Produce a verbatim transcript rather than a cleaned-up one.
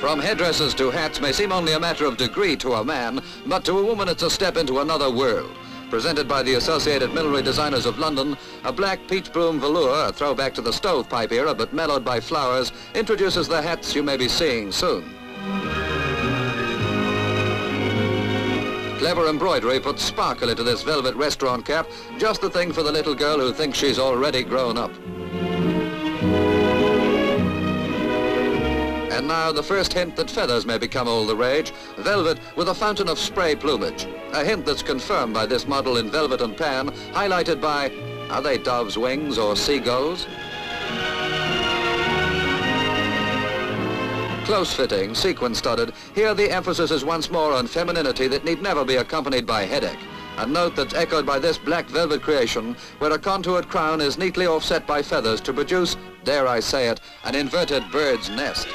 From headdresses to hats may seem only a matter of degree to a man, but to a woman it's a step into another world. Presented by the Associated Millinery Designers of London, a black peach bloom velour, a throwback to the stovepipe era but mellowed by flowers, introduces the hats you may be seeing soon. Clever embroidery puts sparkle into this velvet restaurant cap, just the thing for the little girl who thinks she's already grown up. And now the first hint that feathers may become all the rage, velvet with a fountain of spray plumage. A hint that's confirmed by this model in velvet and pan, highlighted by, are they dove's wings or seagulls? Close-fitting, sequin-studded, here the emphasis is once more on femininity that need never be accompanied by headache. A note that's echoed by this black velvet creation, where a contoured crown is neatly offset by feathers to produce, dare I say it, an inverted bird's nest.